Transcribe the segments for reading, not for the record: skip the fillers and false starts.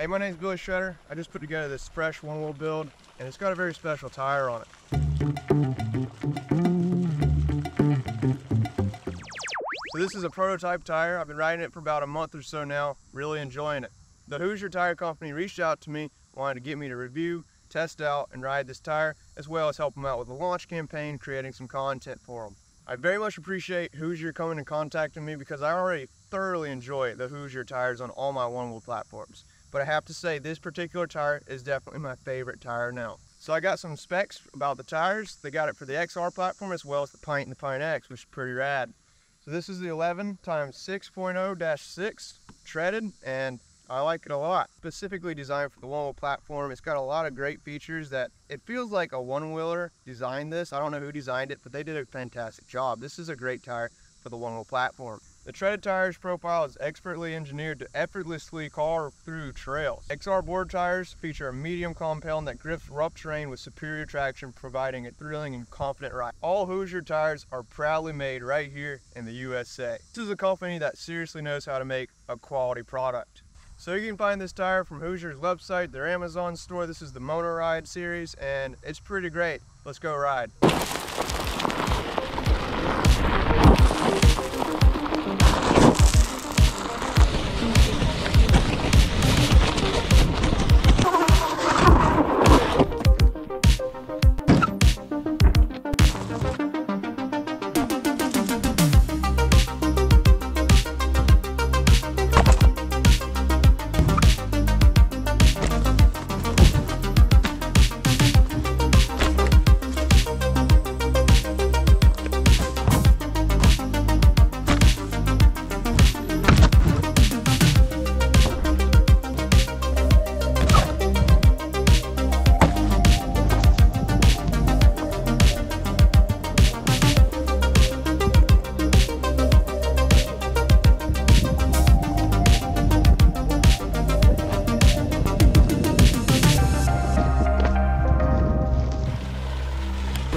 Hey, my name's Billy Shredder. I just put together this fresh one-wheel build, and it's got a very special tire on it. So this is a prototype tire. I've been riding it for about a month or so now, really enjoying it. The Hoosier Tire Company reached out to me, wanted to get me to review, test out, and ride this tire, as well as help them out with a launch campaign, creating some content for them. I very much appreciate Hoosier coming and contacting me because I already thoroughly enjoy the Hoosier tires on all my one-wheel platforms. But I have to say, this particular tire is definitely my favorite tire now. So I got some specs about the tires. They got it for the XR platform as well as the Pint and the Pint X, which is pretty rad. So this is the 11x6.0-6 treaded, and I like it a lot. Specifically designed for the one-wheel platform. It's got a lot of great features that it feels like a one-wheeler designed this. I don't know who designed it, but they did a fantastic job. This is a great tire for the one-wheel platform. The treaded tire's profile is expertly engineered to effortlessly carve through trails. XR board tires feature a medium compound that grips rough terrain with superior traction, providing a thrilling and confident ride. All Hoosier tires are proudly made right here in the USA. This is a company that seriously knows how to make a quality product. So you can find this tire from Hoosier's website, their Amazon store. This is the Motor Ride series, and it's pretty great. Let's go ride.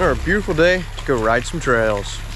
A beautiful day to go ride some trails.